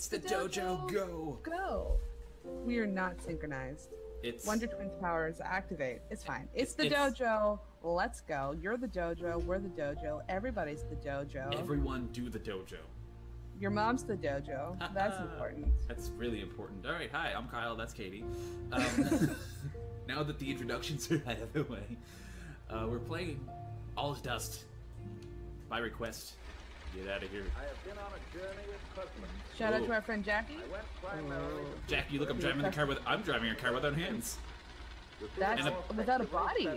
It's the dojo. Go. We are not synchronized. It's Wonder Twins powers activate. It's fine. It's the dojo. Let's go. You're the dojo. We're the dojo. Everybody's the dojo. Everyone do the dojo. Your mom's the dojo. That's important. That's really important. All right. Hi, I'm Kyle. That's Katie. Now that the introductions are out of the way, we're playing All Is Dust by request. Get out of here. I have been on a journey with Pokemon. Shout out to our friend Jackie. Jackie, look, I'm driving a car without hands. That's without a body.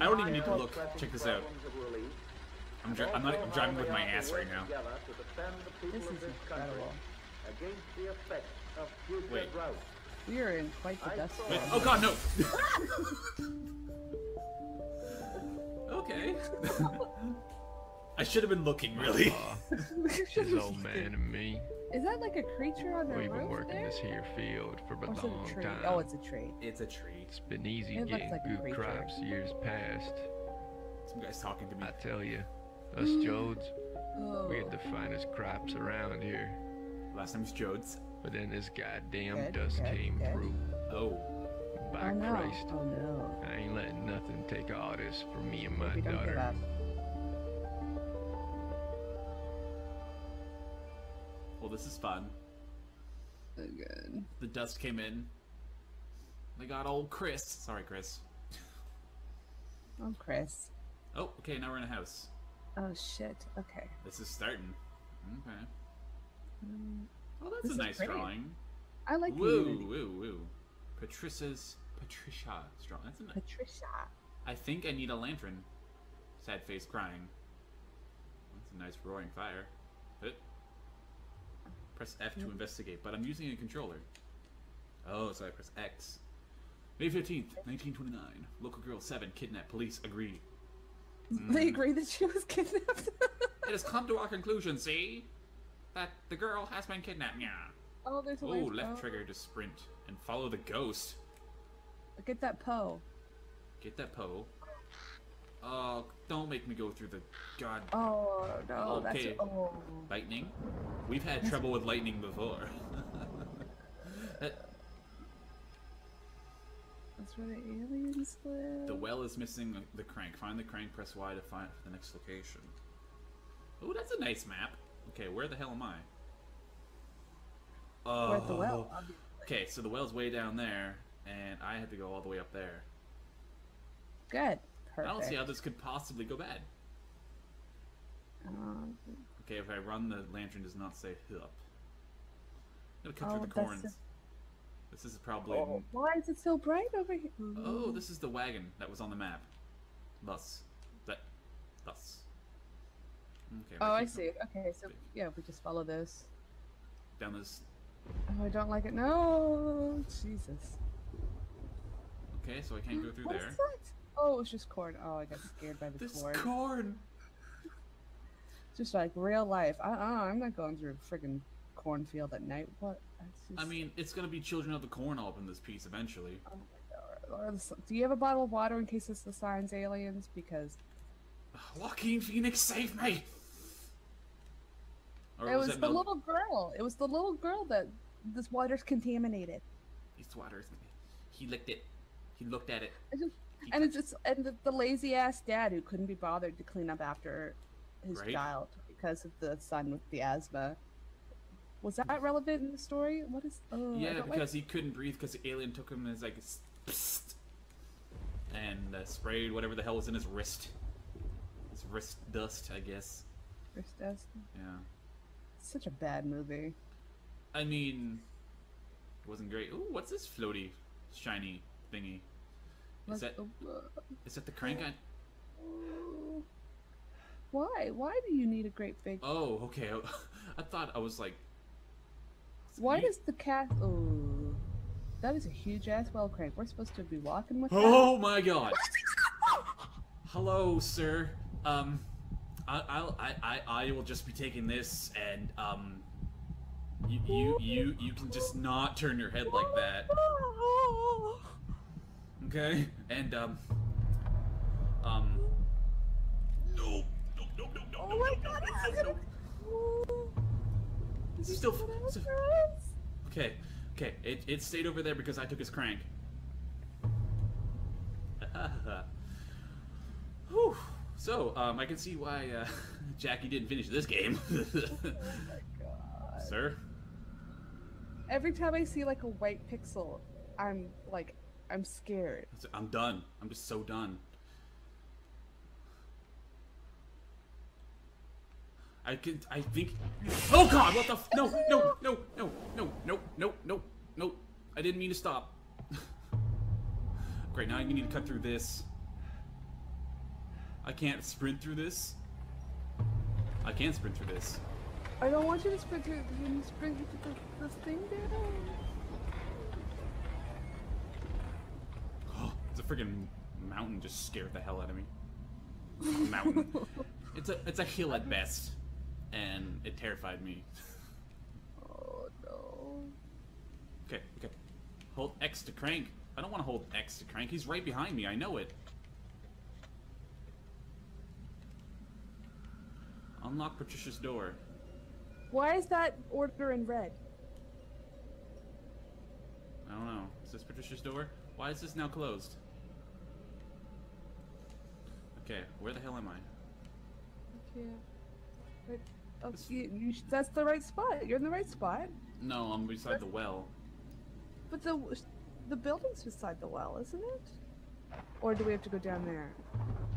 I don't even need to look. Check this out. I'm driving with my ass right now. This is incredible. Wait. We are in quite the dust. Wait. Oh god, no! Okay. I should have been looking, really. This old man and me. Is that like a creature on the roof? We've been working this here field for a long time. Oh, it's a tree. It's a tree. It's been easy getting good crops years past. Some guy's talking to me. I tell you, us Jodes, we had the finest crops around here. Last name's Jodes. But then this goddamn dust came through. Oh. By Christ. Oh, no. I ain't letting nothing take all this from me and my daughter. Well, this is fun. So good. The dust came in. They got old Chris. Sorry, Chris. Oh, Chris. Oh, okay, now we're in a house. Oh, shit. Okay. This is starting. Okay. Oh, that's a nice drawing. I like community. Woo, woo, woo. Patricia's drawing. That's a nice... Patricia. I think I need a lantern. Sad face crying. That's a nice roaring fire. Press F to investigate, but I'm using a controller. Oh, so I press X. May 15th, 1929. Local girl 7 kidnapped. Police agree. They agree that she was kidnapped? It has come to our conclusion, see? That the girl has been kidnapped. Yeah. Oh, there's a left trigger to sprint and follow the ghost. Get that Poe. Get that Poe. Oh, don't make me go through the god. Oh, no. Okay. That's... Oh. Lightning? We've had trouble with lightning before. That's where the aliens live. The well is missing the crank. Find the crank, press Y to find the next location. Oh, that's a nice map. Okay, where the hell am I? Oh. We're at the well, obviously. Okay, so the well's way down there, and I had to go all the way up there. Good. Perfect. I don't see how this could possibly go bad. Okay, if I run, the lantern does not say up. I'm gonna cut through the corns. This is probably... Oh, why is it so bright over here? Oh, this is the wagon that was on the map. Thus. Okay, I see. Okay, so yeah, we just follow this. Down this... Oh, I don't like it. No! Jesus. Okay, so I can't go through there. What's that? Oh, it was just corn. Oh, I got scared by the corn. This corn! Just like real life. I'm not going through a friggin' cornfield at night. What? Just... I mean, it's gonna be Children of the Corn all up in this piece eventually. Oh my god. Do you have a bottle of water in case this assigns aliens? Because... Joaquin Phoenix, save me! Or it was the little girl. It was the little girl that this water's contaminated. This water's... He licked it. He looked at it. And the lazy ass dad who couldn't be bothered to clean up after his child because of the son with the asthma. Was that relevant in the story? What is? Oh, yeah, because he couldn't breathe because the alien took him as like psst, and sprayed whatever the hell was in his wrist. His wrist dust, I guess. Wrist dust. Yeah. It's such a bad movie. I mean, it wasn't great. Ooh, what's this floaty, shiny thingy? Is that the crank on? Why? Why do you need a great big... Oh, okay. I thought I was like... Why does the cat... Oh, that is a huge ass well crank. We're supposed to be walking with that. My god. Hello, sir. I will just be taking this and you can just not turn your head like that. Okay, and no, no, no, no, no, no, no, no, no, no, Okay, it stayed over there because I took his crank. Whew. So, I can see why Jackie didn't finish this game. Oh my God. Sir? Every time I see like a white pixel, I'm like, I'm scared. I'm done. I'm just so done. I think. Oh God! What the? No! I didn't mean to stop. Great. Now you need to cut through this. I can't sprint through this. I can sprint through this. I don't want you to sprint through. You need to sprint through this thing there. Oh, it's a freaking mountain. Just scared the hell out of me. Mountain. It's a hill at best. And it terrified me. Oh no. Okay. Hold X to crank. I don't want to hold X to crank. He's right behind me. I know it. Unlock Patricia's door. Why is that order in red? I don't know. Is this Patricia's door? Why is this now closed? Okay, where the hell am I? Yeah. But, oh, that's the right spot. You're in the right spot. No, I'm beside the well. But the building's beside the well, isn't it? Or do we have to go down there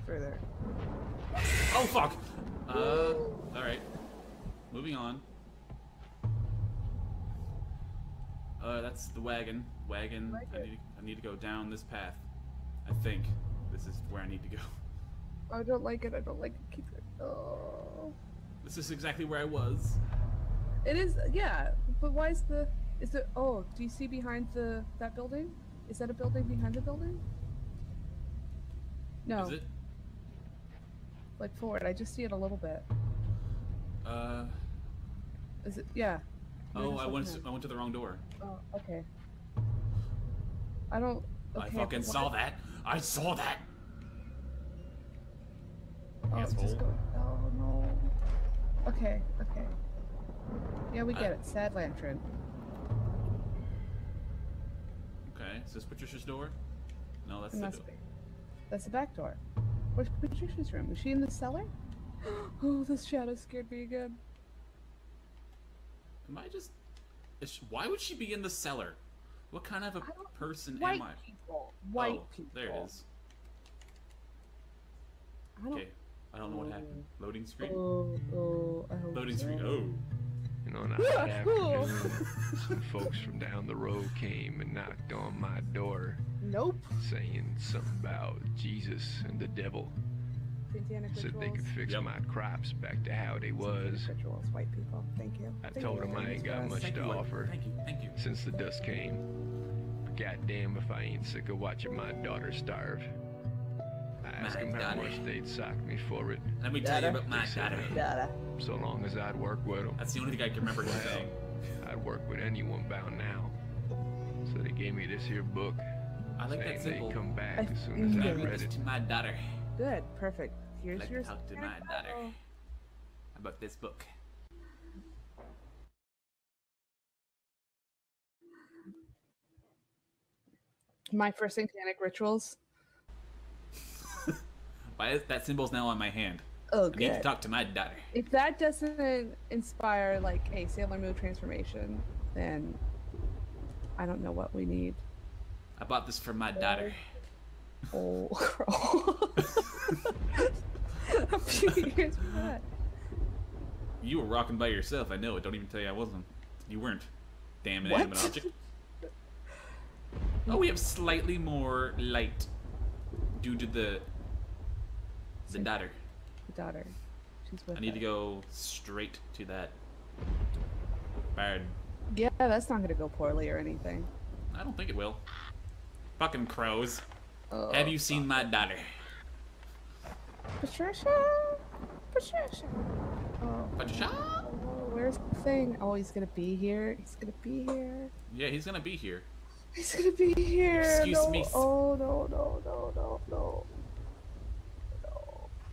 further? Oh, fuck! Alright. Moving on. That's the wagon. I need to go down this path. I think this is where I need to go. I don't like it. I don't like it. Keep it. Oh. This is exactly where I was. It is, yeah. But why is the? Is it? Oh, do you see behind that building? Is that a building behind the building? No. Is it? Like forward. I just see it a little bit. Is it? Yeah. Oh, I went to the wrong door. Oh, okay. I don't. Okay, I fucking saw that. I saw that. Oh, just go. Oh no. Okay. Yeah, we get it. Sad lantern. Okay, is this Patricia's door? No, that's the door. That's the back door. Where's Patricia's room? Is she in the cellar? Oh, this shadow scared me again. Am I just... Why would she be in the cellar? What kind of a person am I? White people. There it is. Okay. I don't know what happened. Loading screen? Oh. You know, an afternoon, some folks from down the road came and knocked on my door. Nope. Saying something about Jesus and the devil. Said they could fix my crops back to how they was. White people. Thank you. I told them I ain't got much to offer since the dust came. But goddamn if I ain't sick of watching my daughter starve. I asked him how much they'd sock me for it. Let me tell you about my daughter. So long as I'd work with them. That's the only thing I can remember to say. I'd work with anyone bound now. So they gave me this here book. I like that symbol. They'd come back as soon as I read it. To my daughter. Good, perfect. Here's your talk to my daughter about this book. My first satanic rituals. That symbol's now on my hand. Oh, good. I need to talk to my daughter. If that doesn't inspire like a Sailor Moon transformation, then I don't know what we need. I bought this for my daughter. Oh, girl. A few years for that. You were rocking by yourself. I know it. Don't even tell you I wasn't. You weren't. Damn inanimate object. Oh, we have slightly more light due to the. The daughter. The daughter. She's with I need to go straight to that bird. Yeah, that's not gonna go poorly or anything. I don't think it will. Fucking crows. Oh, have you seen my daughter? Patricia. Oh. Patricia. Where's the thing? Oh, he's gonna be here. Yeah, he's gonna be here. Excuse me. Oh no.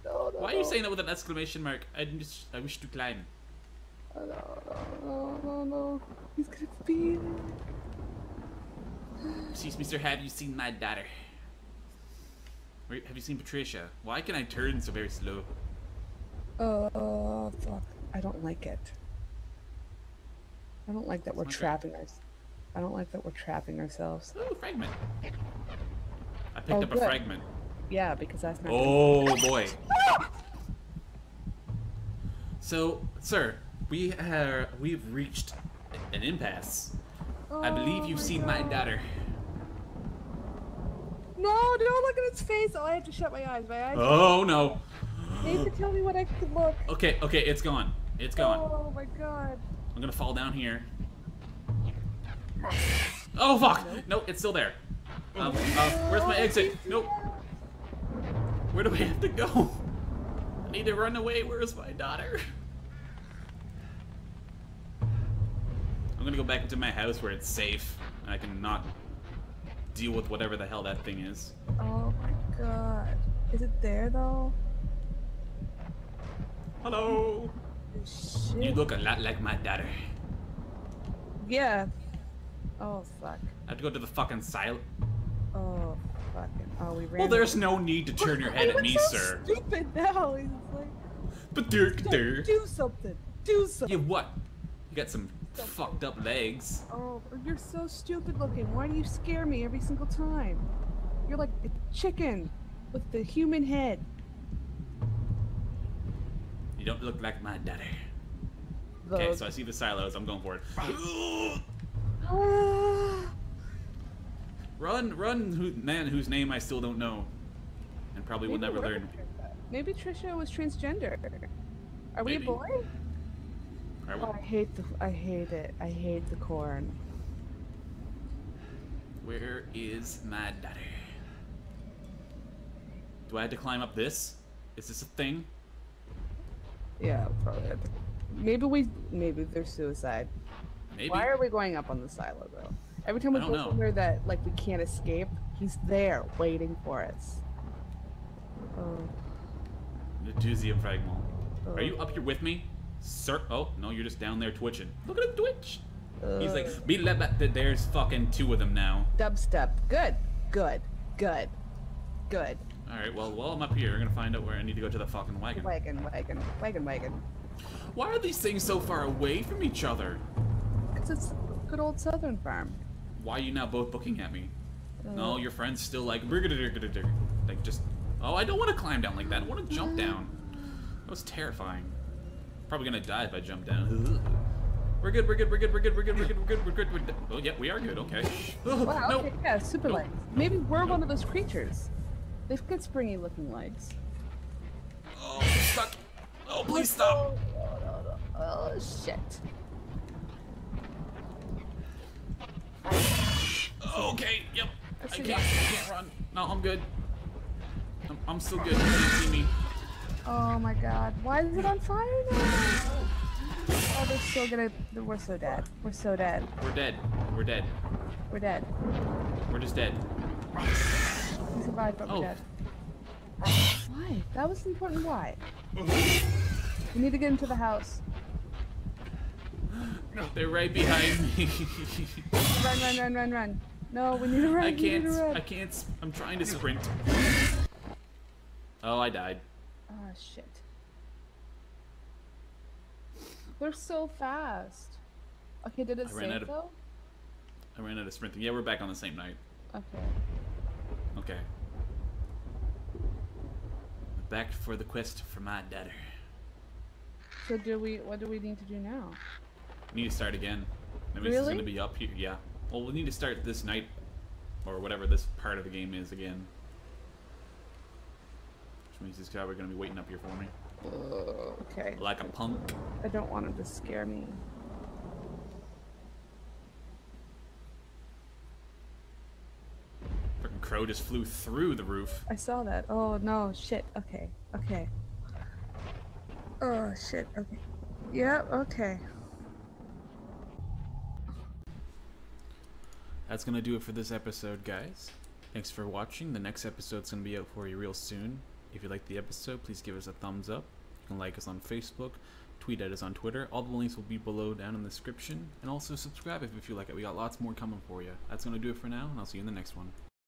No, why are you saying that with an exclamation mark? I wish to climb. Oh no, no, no, no. He's gonna be there. Excuse me, sir, have you seen my daughter? Have you seen Patricia? Why can I turn so very slow? Oh, fuck. I don't like it. I don't like that we're trapping ourselves. Ooh, fragment. I picked up a fragment. Yeah, because that's not. Oh boy. So, sir, we've reached an impasse. Oh, I believe you've seen my daughter. No, don't look at its face. Oh, I have to shut my eyes. My eyes. Oh no. Nathan, tell me what I can look. Okay, okay, it's gone. It's gone. Oh my god. I'm gonna fall down here. Oh fuck! No, it's still there. Where's my exit? Nope. Where do I have to go? I need to run away. Where's my daughter? I'm gonna go back into my house where it's safe. And I can not deal with whatever the hell that thing is. Oh my god. Is it there though? Hello! Shit. You look a lot like my daughter. Yeah. Oh fuck. I have to go to the fucking silent. Oh fucking. Oh, we ran. Well, there's no need to turn your head at me, so sir. Stupid now. He's like. But there. Do something. Do something. Yeah, what? You got some fucked up legs. Oh, you're so stupid looking. Why do you scare me every single time? You're like the chicken with the human head. You don't look like my daddy. Okay, so I see the silos. I'm going for it. Run, man whose name I still don't know. And probably will never learn. Maybe Trisha was transgender. Are we a boy? Oh, I hate it. I hate the corn. Where is my daddy? Do I have to climb up this? Is this a thing? Yeah, probably. Maybe there's suicide. Maybe. Why are we going up on the silo though? Every time we go somewhere that like we can't escape, he's there waiting for us. Oh. Medusium fragment. Oh. Are you up here with me, sir? Oh no, you're just down there twitching. Look at him twitch. He's like, be left back. There's fucking two of them now. Dubstep. Good. All right, well, while I'm up here, I'm gonna find out where I need to go to the fucking wagon. Wagon. Why are these things so far away from each other? Because it's a good old southern farm. Why are you now both looking at me? No, your friend's still like, like just, oh, I don't want to climb down like that. I want to jump down. That was terrifying. Probably gonna die if I jump down. We're good. Oh yeah, we are good, okay. Wow, okay, yeah, super light. Maybe we're one of those creatures. They've got springy looking legs. Oh, I'm stuck. Oh, please stop. Oh, no. Oh shit. Okay, yep. I can't run. No, I'm good. I'm still good. You can't see me. Oh my god. Why is it on fire now? Oh, they're still gonna. We're so dead. We're so dead. We're dead. We're dead. We're dead. We're just dead. We survived, but we're dead. Why? That was the important why. We need to get into the house. No, they're right behind me. Run. No, we need to run. I can't. I'm trying to sprint. Oh, I died. Oh, shit. We're so fast. Okay, did it save though? I ran out of sprinting. Yeah, we're back on the same night. Okay. Okay. Back for the quest for my daughter. So what do we need to do now? We need to start again. That means it's gonna be up here, yeah. Well, we need to start this night, or whatever this part of the game is again. Which means this guy we're gonna be waiting up here for me. Okay. Like a punk. I don't want him to scare me. Crow just flew through the roof. I saw that. Oh no, shit. Okay. Oh shit. Okay. Yeah. Okay. That's gonna do it for this episode, guys. Thanks for watching. The next episode's gonna be out for you real soon. If you liked the episode, please give us a thumbs up. You can like us on Facebook, tweet at us on Twitter. All the links will be below down in the description. And also subscribe if you like it. We got lots more coming for you. That's going to do it for now, and I'll see you in the next one.